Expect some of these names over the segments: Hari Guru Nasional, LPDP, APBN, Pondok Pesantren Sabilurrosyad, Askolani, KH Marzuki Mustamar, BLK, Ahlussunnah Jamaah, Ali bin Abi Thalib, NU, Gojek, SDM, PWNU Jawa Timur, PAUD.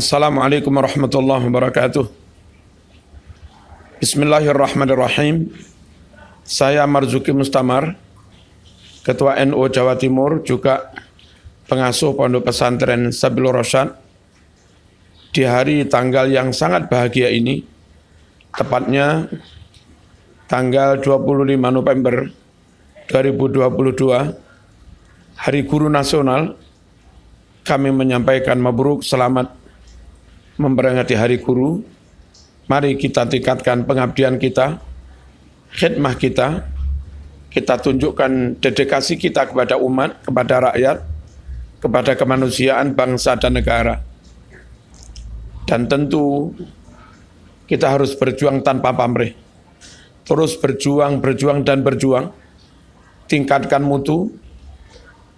Assalamualaikum warahmatullahi wabarakatuh. Bismillahirrahmanirrahim. Saya Marzuki Mustamar, Ketua NU Jawa Timur, juga pengasuh Pondok Pesantren Sabilurrosyad. Di hari tanggal yang sangat bahagia ini, tepatnya tanggal 25 November 2022, Hari Guru Nasional, kami menyampaikan mabruk selamat memperingati Hari Guru. Mari kita tingkatkan pengabdian kita, khidmah kita, kita tunjukkan dedikasi kita kepada umat, kepada rakyat, kepada kemanusiaan, bangsa, dan negara. Dan tentu kita harus berjuang tanpa pamrih. Terus berjuang, berjuang, dan berjuang. Tingkatkan mutu,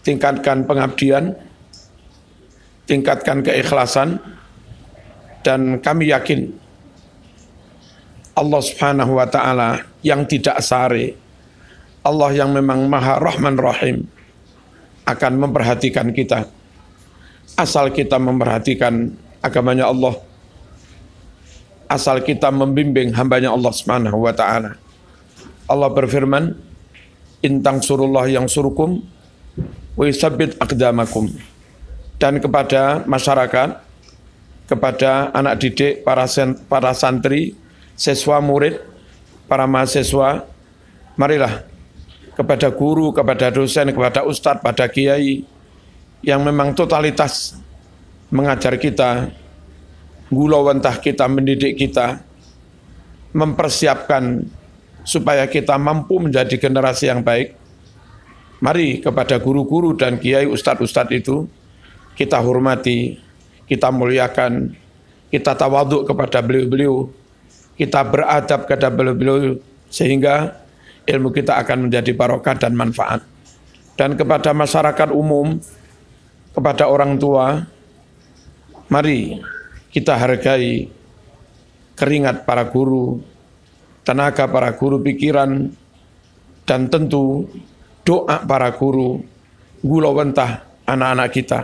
tingkatkan pengabdian, tingkatkan keikhlasan, dan kami yakin Allah Subhanahu wa Ta'ala yang tidak sare, Allah yang memang Maha Rahman Rahim, akan memperhatikan kita. Asal kita memperhatikan agamanya Allah, asal kita membimbing hambanya Allah Subhanahu wa Ta'ala. Allah berfirman, "Intang surullah yang surukum, wa yusabbit aqdamakum." Dan kepada masyarakat, kepada anak didik, para santri, siswa murid, para mahasiswa, marilah kepada guru, kepada dosen, kepada ustadz, pada kiai yang memang totalitas mengajar kita, gulawentah kita, mendidik kita, mempersiapkan supaya kita mampu menjadi generasi yang baik. Mari kepada guru-guru dan kiai, ustadz-ustadz itu kita hormati, kita muliakan, kita tawaduk kepada beliau-beliau, kita beradab kepada beliau-beliau, sehingga ilmu kita akan menjadi barokah dan manfaat. Dan kepada masyarakat umum, kepada orang tua, mari kita hargai keringat para guru, tenaga para guru, pikiran, dan tentu doa para guru, gulawentah anak-anak kita.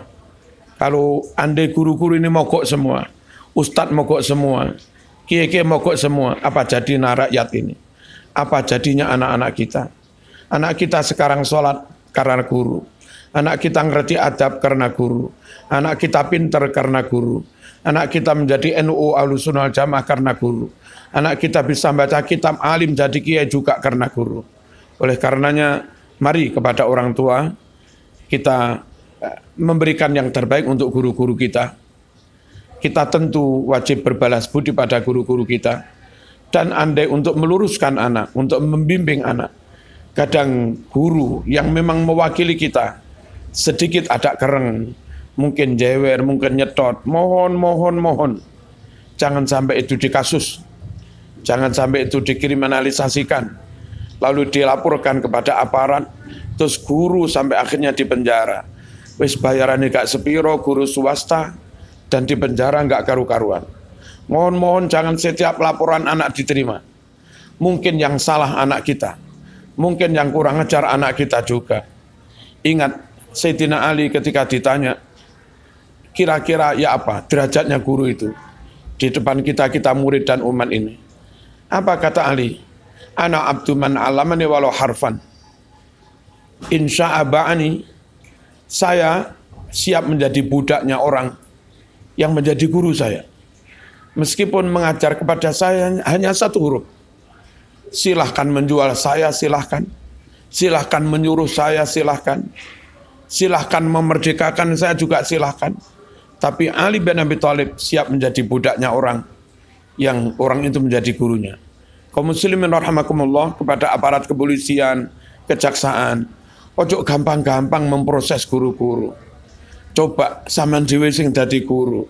Kalau andai guru-guru ini mogok semua, ustadz mogok semua, kiai-kiai mogok semua, apa jadinya rakyat ini? Apa jadinya anak-anak kita? Anak kita sekarang sholat karena guru. Anak kita ngerti adab karena guru. Anak kita pinter karena guru. Anak kita menjadi NU Ahlussunnah Jamaah karena guru. Anak kita bisa baca kitab alim jadi kiai juga karena guru. Oleh karenanya, mari kepada orang tua, kita memberikan yang terbaik untuk guru-guru kita. Kita tentu wajib berbalas budi pada guru-guru kita. Dan andai untuk meluruskan anak, untuk membimbing anak, kadang guru yang memang mewakili kita sedikit ada kereng, mungkin jewer, mungkin nyetot. Mohon. Jangan sampai itu dikasus. Jangan sampai itu dikriminalisasikan, lalu dilaporkan kepada aparat, terus guru sampai akhirnya dipenjara. Wis bayarannya gak sepiro, guru swasta, dan di penjara gak karu-karuan. Mohon jangan setiap laporan anak diterima. Mungkin yang salah anak kita, mungkin yang kurang ajar anak kita juga. Ingat Sayyidina Ali ketika ditanya, kira-kira ya apa derajatnya guru itu di depan kita murid dan umat ini? Apa kata Ali? Ana abdu man alamani walau harfan, insya'aba'ani. Saya siap menjadi budaknya orang yang menjadi guru saya. Meskipun mengajar kepada saya hanya satu huruf. Silahkan menjual saya, silahkan. Silahkan menyuruh saya, silahkan. Silahkan memerdekakan saya juga, silahkan. Tapi Ali bin Abi Thalib siap menjadi budaknya orang yang orang itu menjadi gurunya. Kaum muslimin rahimakumullah, kepada aparat kepolisian, kejaksaan, ojo gampang-gampang memproses guru-guru. Coba sampean dhewe sing dadi guru.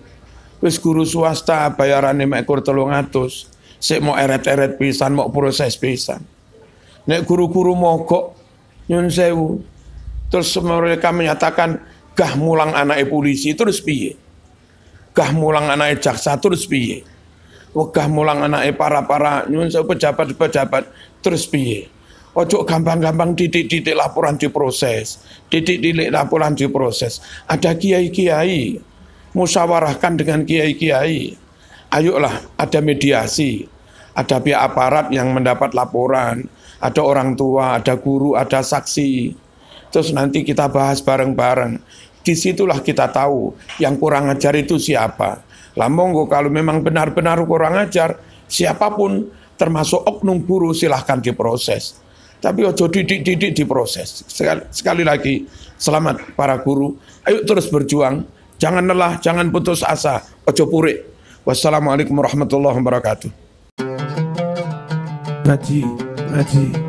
Wis guru swasta bayarane mek 300, sik mau eret-eret pisan, mau proses pisan. Nek guru-guru mogok, nyun sewu. Terus mereka menyatakan gah mulang anake polisi, terus piye? Gah mulang anake jaksa, terus piye? Wegah mulang anake para-para nyun sewu pejabat-pejabat, terus piye? Ojo gampang-gampang titik-titik laporan diproses. Ada kiai-kiai musyawarahkan dengan kiai-kiai. Ayolah, ada mediasi, ada pihak aparat yang mendapat laporan, ada orang tua, ada guru, ada saksi. Terus nanti kita bahas bareng-bareng. Disitulah kita tahu yang kurang ajar itu siapa. Lamongo kalau memang benar-benar kurang ajar, siapapun termasuk oknum guru silahkan diproses. Tapi ojo didik-didik diproses. Sekali lagi, selamat para guru. Ayo terus berjuang. Jangan lelah, jangan putus asa. Ojo purik. Wassalamualaikum warahmatullahi wabarakatuh. Ngaji.